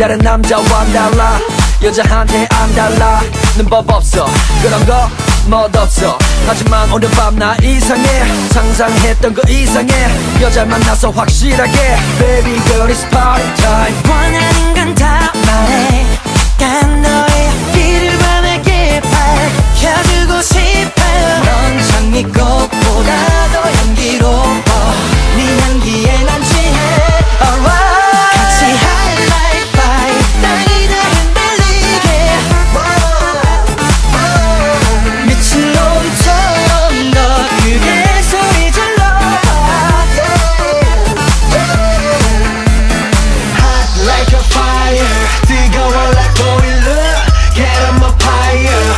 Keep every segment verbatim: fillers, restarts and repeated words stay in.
다른 남자와 달라, 여자한테 안 달라. 넌 법 없어, 그런 거 멋없어. 하지만 오늘 밤 나 이상해, 상상했던 거 이상해. 여자 만나서 확실하게 Baby girl it's party time. 원하는 건 다 말해, 난 너의 앞길을 바라게 밝혀주고 싶어요. 넌 장미꽃보다 더 향기로워, 네 향기에 난 취해. Alright, 같이 high like fire, 땅이나 흔들리게. 미친 놈처럼 너 크게 소리 질러봐. Hot like a fire, 뜨거워 like boiler, get on my fire.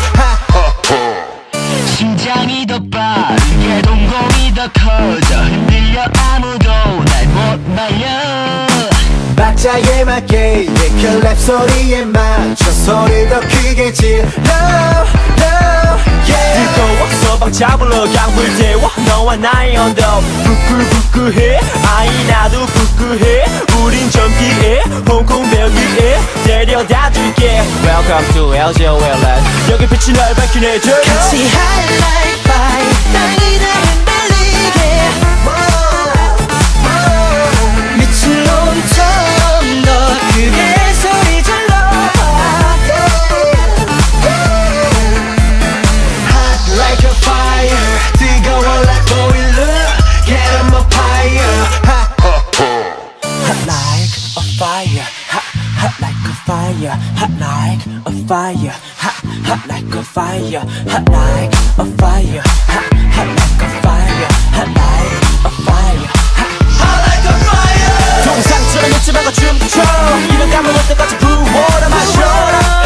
심장이 더 빠르게 동공이 더 커져, 흔들려 아무도 날 못 말려. 박자에 맞게 클랩 소리에 맞춰 소리 더 크게 질러. No, yeah. 뜨거워 서방 잡으러 강불 태워, 너와 나의 언덕 부끄부끄해. 아이 나도 부끄해. 우린 젊기에 홍콩 벨기에 데려다줄게. Welcome to 엘지 웨일랜드, 여기 빛이 날 밝히네. 같이 high like fire, 땅이 날 흔들리게. 미친 놈처럼 크게 소리 질러봐. Hot like a fire, 뜨거워 like boiler, get on my fire. Hot like a fire, hot hot like a fire, hot like a fire, hot hot like a fire, hot like a fire, hot hot like a fire, hot like a fire, hot like a fire. 동상처럼 웃지 말고 춤춰, 이런 감은 어때까지 부어라 마셔라.